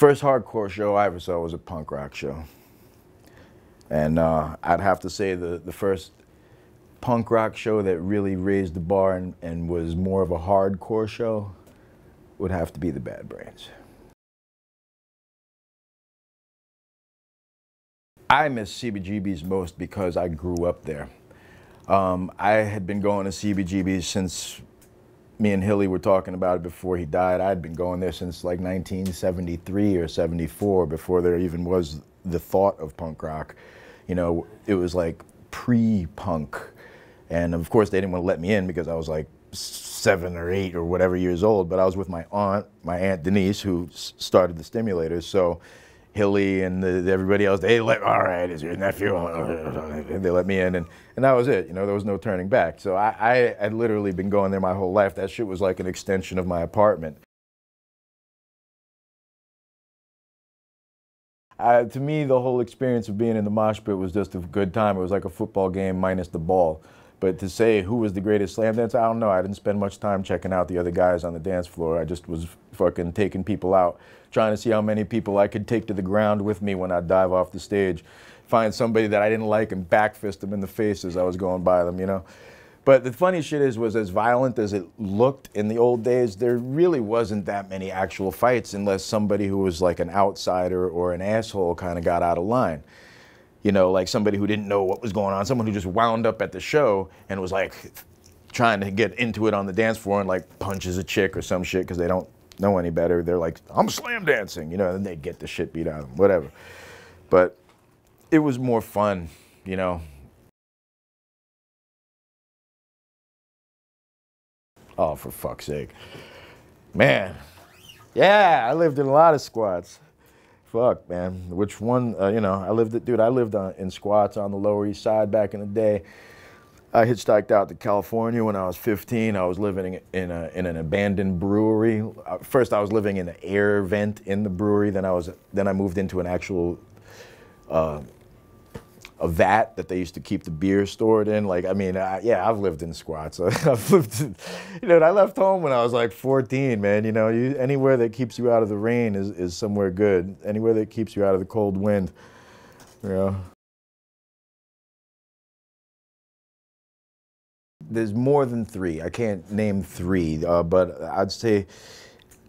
first hardcore show I ever saw was a punk rock show. And I'd have to say the first punk rock show that really raised the bar and was more of a hardcore show would have to be the Bad Brains. I miss CBGB's most because I grew up there. I had been going to CBGB's since, me and Hilly were talking about it before he died, I'd been going there since like 1973 or 74, before there even was the thought of punk rock. You know, it was like pre-punk. And of course they didn't want to let me in because I was like 7 or 8 or whatever years old, but I was with my aunt Denise, who started the Stimulators. So Hilly and everybody else, they let, all right, is your nephew, and they let me in, and that was it. You know, there was no turning back. So I had literally been going there my whole life. That shit was like an extension of my apartment. To me, the whole experience of being in the mosh pit was just a good time. It was like a football game minus the ball. But to say who was the greatest slam dancer, I don't know. I didn't spend much time checking out the other guys on the dance floor. I just was fucking taking people out, trying to see how many people I could take to the ground with me when I dive off the stage, find somebody that I didn't like and backfist them in the face as I was going by them, you know? But the funny shit was as violent as it looked in the old days, there really wasn't that many actual fights unless somebody who was like an outsider or an asshole kind of got out of line. You know, like somebody who didn't know what was going on, someone who just wound up at the show and was like trying to get into it on the dance floor and like punches a chick or some shit because they don't know any better. They're like, I'm slam dancing, you know, and they'd get the shit beat out of them, whatever. But it was more fun, you know. Oh, for fuck's sake. Man. Yeah, I lived in a lot of squats. Fuck, man. Which one, you know, I lived in squats on the Lower East Side back in the day. I hitchhiked out to California when I was 15. I was living in an abandoned brewery. First, I was living in an air vent in the brewery. Then I moved into an actual a vat that they used to keep the beer stored in. Like, I mean, yeah, I've lived in squats. I've lived in, you know, I left home when I was like 14, man. You know, anywhere that keeps you out of the rain is somewhere good. Anywhere that keeps you out of the cold wind, you know. There's more than 3. I can't name 3, but I'd say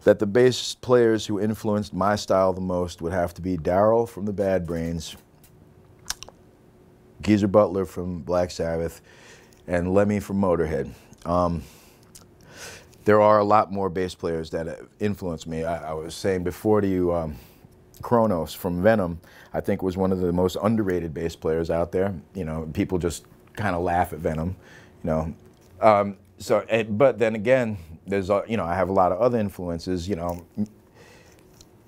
that the bass players who influenced my style the most would have to be Darryl from the Bad Brains, Geezer Butler from Black Sabbath, and Lemmy from Motorhead. There are a lot more bass players that influenced me. I was saying before to you, Kronos from Venom, I think was one of the most underrated bass players out there. You know, people just kind of laugh at Venom, you know. But then again, there's, you know, I have a lot of other influences, you know.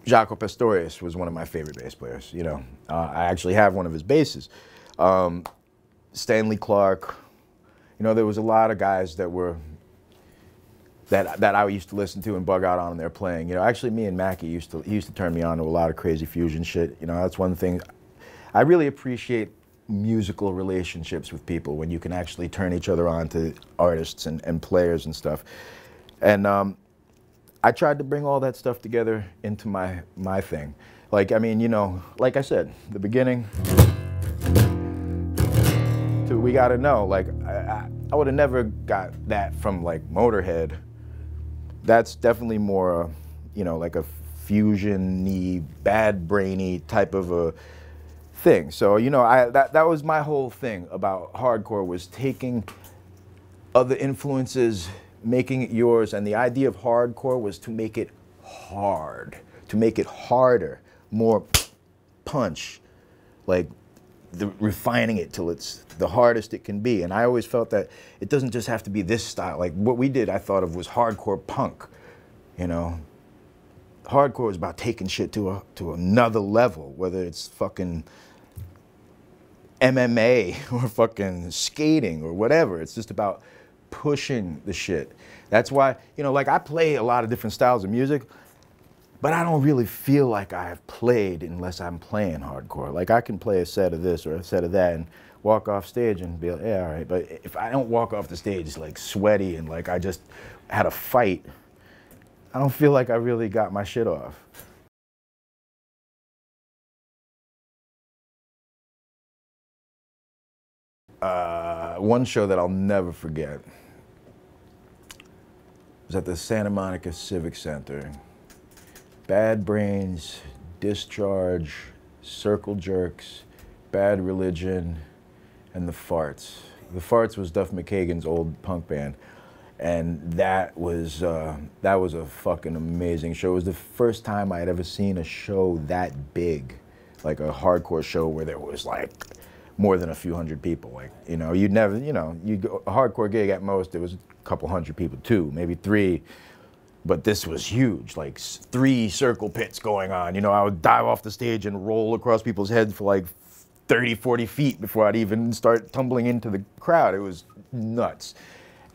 Jaco Pastorius was one of my favorite bass players, you know. I actually have one of his basses. Stanley Clarke, you know, there was a lot of guys that were, that I used to listen to and bug out on their playing. You know, actually me and Mackie he used to turn me on to a lot of crazy fusion shit. You know, that's one thing. I really appreciate musical relationships with people when you can actually turn each other on to artists and players and stuff. And I tried to bring all that stuff together into my thing. Like, I mean, you know, like I said, the beginning, we gotta know, like, I would have never got that from, like, Motorhead. That's definitely more, you know, like a fusion-y, bad brainy type of a thing. So, you know, that was my whole thing about hardcore, was taking other influences, making it yours, and the idea of hardcore was to make it hard, to make it harder, more punch, like, refining it till it's the hardest it can be. And I always felt that it doesn't just have to be this style. Like what we did, I thought of was hardcore punk, you know? Hardcore is about taking shit to another level, whether it's fucking MMA or fucking skating or whatever. It's just about pushing the shit. That's why, you know, like I play a lot of different styles of music, but I don't really feel like I have played unless I'm playing hardcore. Like I can play a set of this or a set of that and walk off stage and be like, yeah, all right. But if I don't walk off the stage like sweaty and like I just had a fight, I don't feel like I really got my shit off. One show that I'll never forget was at the Santa Monica Civic Center. Bad Brains, Discharge, Circle Jerks, Bad Religion, and The Farts. The Farts was Duff McKagan's old punk band, and that was a fucking amazing show. It was the first time I had ever seen a show that big, like a hardcore show where there was like more than a few hundred people. Like, you know, you'd never, you know, you'd go, a hardcore gig at most, there was a couple hundred people, two, maybe three. But this was huge, like three circle pits going on. You know, I would dive off the stage and roll across people's heads for like 30, 40 feet before I'd even start tumbling into the crowd. It was nuts.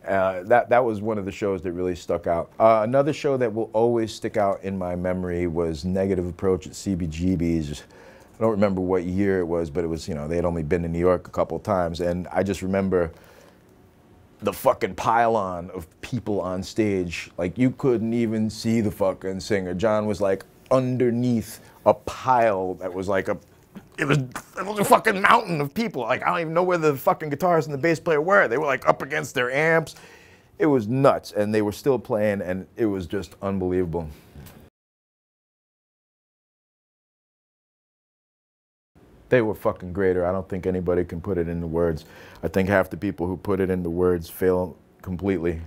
That was one of the shows that really stuck out. Another show that will always stick out in my memory was Negative Approach at CBGB's. I don't remember what year it was, but it was, you know, they had only been to New York a couple times, and I just remember the fucking pile-on of people on stage. Like, you couldn't even see the fucking singer. John was like underneath a pile that was like a, it was a fucking mountain of people. Like, I don't even know where the fucking guitarist and the bass player were. They were like up against their amps. It was nuts, and they were still playing, and it was just unbelievable. They were fucking greater. I don't think anybody can put it into words. I think half the people who put it into words fail completely,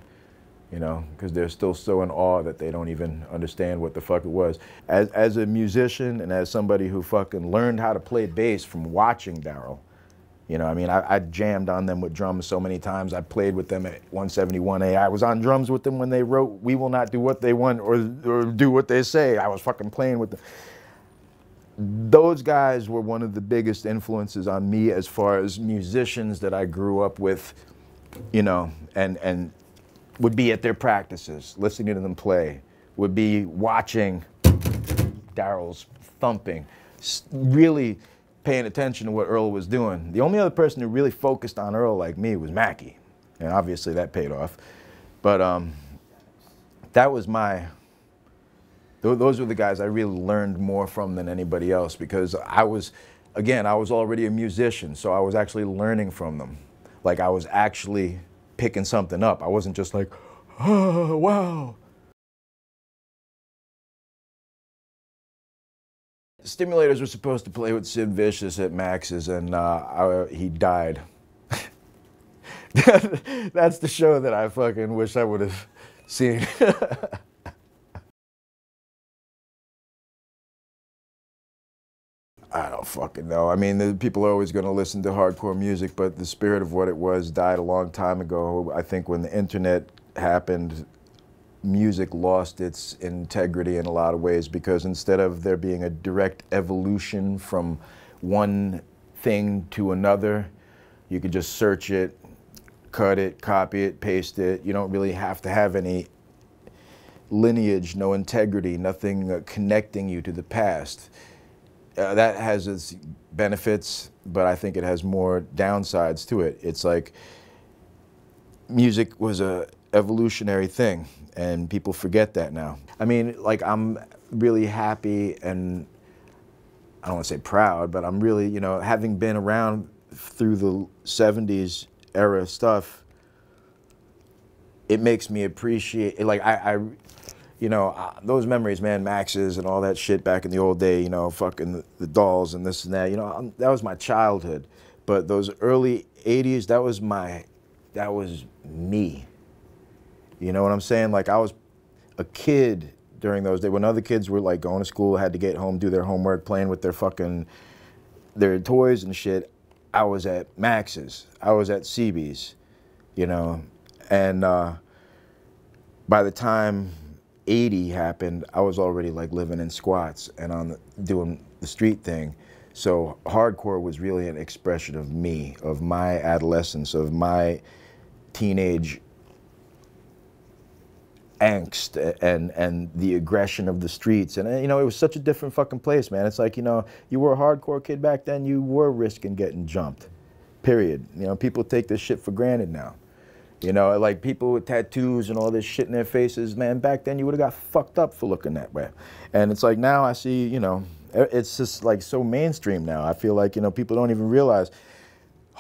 you know, because they're still so in awe that they don't even understand what the fuck it was. As a musician and as somebody who fucking learned how to play bass from watching Darryl, you know, I mean, I jammed on them with drums so many times. I played with them at 171A. I was on drums with them when they wrote "We Will Not Do What They Want" or "Do What They Say." I was fucking playing with them. Those guys were one of the biggest influences on me as far as musicians that I grew up with, you know, and would be at their practices, listening to them play, would be watching Daryl's thumping, really paying attention to what Earl was doing. The only other person who really focused on Earl like me was Mackie, and obviously that paid off. But that was my... Those were the guys I really learned more from than anybody else, because I was, again, I was already a musician, so I was actually learning from them. Like, I was actually picking something up. I wasn't just like, oh, wow. The Stimulators were supposed to play with Sid Vicious at Max's, and he died. That's the show that I fucking wish I would have seen. I don't fucking know. I mean, the people are always going to listen to hardcore music, but the spirit of what it was died a long time ago. I think when the internet happened, music lost its integrity in a lot of ways, because instead of there being a direct evolution from one thing to another, you could just search it, cut it, copy it, paste it. You don't really have to have any lineage, no integrity, nothing connecting you to the past. That has its benefits, but I think it has more downsides to it. It's like music was a evolutionary thing, and people forget that now. I mean, like, I'm really happy, and I don't want to say proud, but I'm really, you know, having been around through the 70s era stuff, it makes me appreciate, like, you know, those memories, man, Max's and all that shit back in the old day, you know, fucking the dolls and this and that, you know, that was my childhood. But those early 80s, that was me. You know what I'm saying? Like, I was a kid during those days when other kids were like going to school, had to get home, do their homework, playing with their fucking, their toys and shit. I was at Max's, I was at Seabee's, you know, and by the time 80 happened, I was already like living in squats and on doing the street thing. So hardcore was really an expression of me, of my adolescence, of my teenage angst and the aggression of the streets. And, you know, it was such a different fucking place, man. It's like, you know, you were a hardcore kid back then, you were risking getting jumped, period. You know, people take this shit for granted now. You know, like people with tattoos and all this shit in their faces, man, back then you would have got fucked up for looking that way. And it's like now I see, you know, it's just like so mainstream now. I feel like, you know, people don't even realize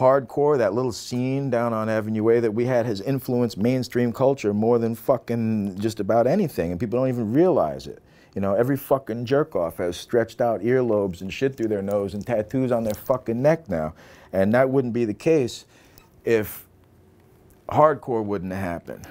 hardcore, that little scene down on Avenue A that we had has influenced mainstream culture more than fucking just about anything, and people don't even realize it. You know, every fucking jerk-off has stretched out earlobes and shit through their nose and tattoos on their fucking neck now. And that wouldn't be the case if hardcore wouldn't have happened.